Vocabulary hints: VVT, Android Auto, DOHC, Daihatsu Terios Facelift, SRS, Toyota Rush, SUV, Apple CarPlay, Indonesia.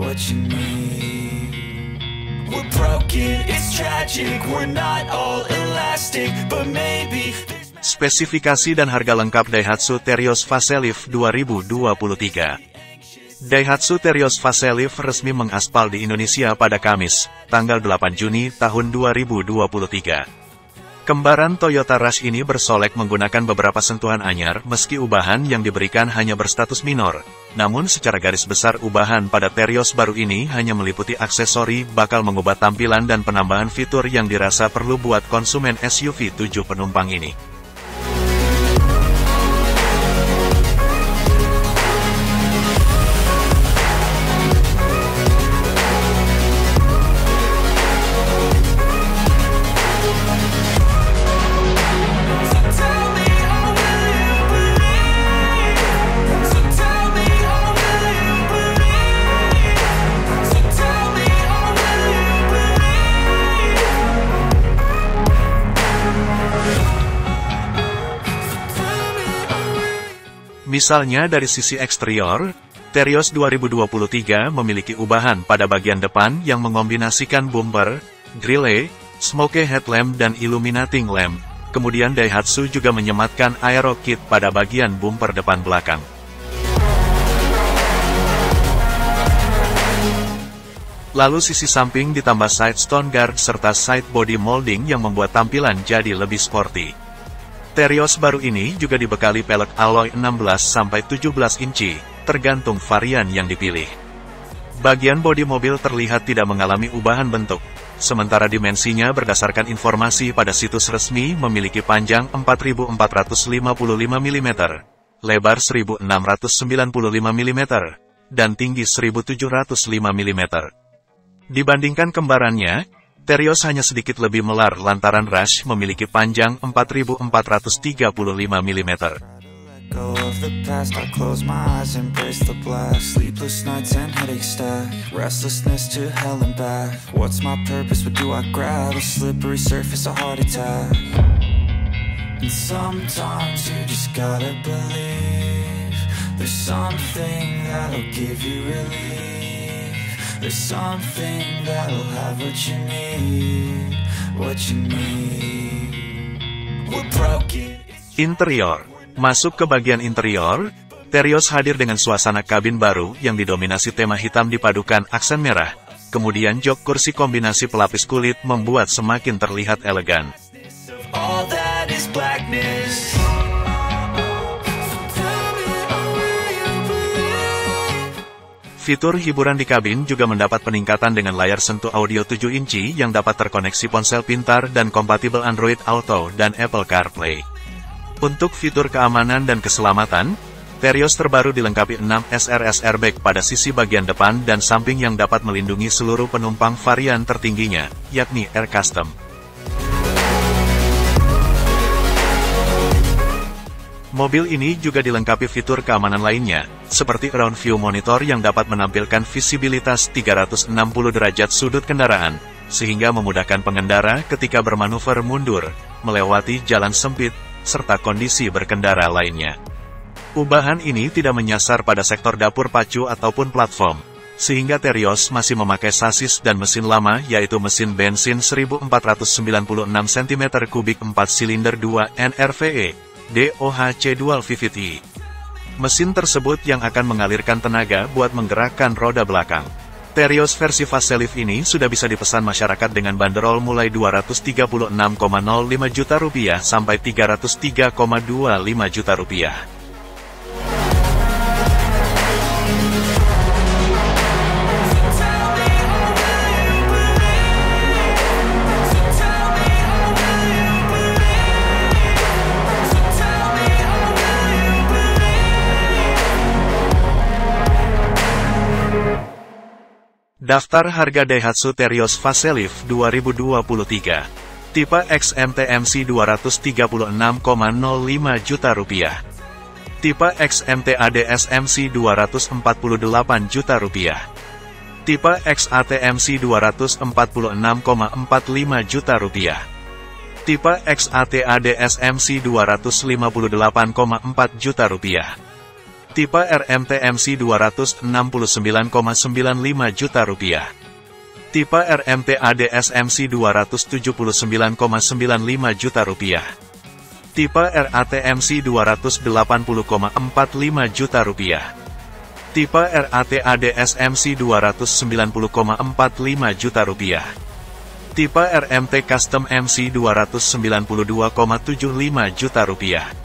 What you need. We're broken, it's tragic. We're not all elastic, but maybe. Spesifikasi dan harga lengkap Daihatsu Terios Facelift 2023. Daihatsu Terios Facelift resmi mengaspal di Indonesia pada Kamis, tanggal 8 Juni tahun 2023. Kembaran Toyota Rush ini bersolek menggunakan beberapa sentuhan anyar, meski ubahan yang diberikan hanya berstatus minor. Namun secara garis besar ubahan pada Terios baru ini hanya meliputi aksesori, bakal mengubah tampilan dan penambahan fitur yang dirasa perlu buat konsumen SUV 7 penumpang ini. Misalnya dari sisi eksterior, Terios 2023 memiliki ubahan pada bagian depan yang mengombinasikan bumper, grille, smoke headlamp dan illuminating lamp. Kemudian Daihatsu juga menyematkan aero kit pada bagian bumper depan belakang. Lalu sisi samping ditambah side stone guard serta side body molding yang membuat tampilan jadi lebih sporty. Terios baru ini juga dibekali pelek alloy 16–17 inci, tergantung varian yang dipilih. Bagian bodi mobil terlihat tidak mengalami ubahan bentuk, sementara dimensinya berdasarkan informasi pada situs resmi memiliki panjang 4.455 mm, lebar 1.695 mm, dan tinggi 1.705 mm. Dibandingkan kembarannya, Terios hanya sedikit lebih melar lantaran Rush memiliki panjang 4.435 mm. There's something that'll have what you need, what you need. We're broken. Interior. Masuk ke bagian interior, Terios hadir dengan suasana kabin baru yang didominasi tema hitam dipadukan aksen merah. Kemudian jok kursi kombinasi pelapis kulit membuat semakin terlihat elegan. Fitur hiburan di kabin juga mendapat peningkatan dengan layar sentuh audio 7 inci yang dapat terkoneksi ponsel pintar dan kompatibel Android Auto dan Apple CarPlay. Untuk fitur keamanan dan keselamatan, Terios terbaru dilengkapi 6 SRS airbag pada sisi bagian depan dan samping yang dapat melindungi seluruh penumpang varian tertingginya, yakni Air Custom. Mobil ini juga dilengkapi fitur keamanan lainnya, seperti round view monitor yang dapat menampilkan visibilitas 360 derajat sudut kendaraan, sehingga memudahkan pengendara ketika bermanuver mundur, melewati jalan sempit, serta kondisi berkendara lainnya. Ubahan ini tidak menyasar pada sektor dapur pacu ataupun platform, sehingga Terios masih memakai sasis dan mesin lama yaitu mesin bensin 1496 cm3 4 silinder 2 NRVE. DOHC Dual VVT. Mesin tersebut yang akan mengalirkan tenaga buat menggerakkan roda belakang. Terios versi Facelift ini sudah bisa dipesan masyarakat dengan banderol mulai Rp236,05 juta sampai Rp303,25 juta. Daftar harga Daihatsu Terios Facelift 2023. Tipe XMT-MC Rp236,05 juta. Tipe XMT-ADS-MC Rp248 juta. Tipe XAT-MC Rp246,45 juta. Tipe XAT-ADS-MC Rp258,4 juta. Tipe RMT-MC Rp269,95 juta. Tipe RMT-ADS-MC Rp279,95 juta. Tipe RAT-MC Rp280,45 juta. Tipe RAT-ADS-MC Rp290,45 juta. Tipe RMT Custom-MC Rp292,75 juta.